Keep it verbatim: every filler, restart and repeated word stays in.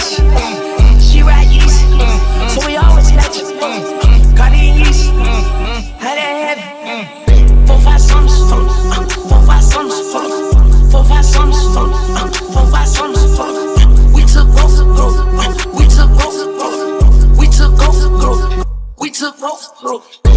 bitch. She ride yeast, so we always let you. Cardi and yeast, how that heavy? Four five sums, four five sums, four five sums, four five sums. We took over growth, we took over growth, we took over growth, we took over growth.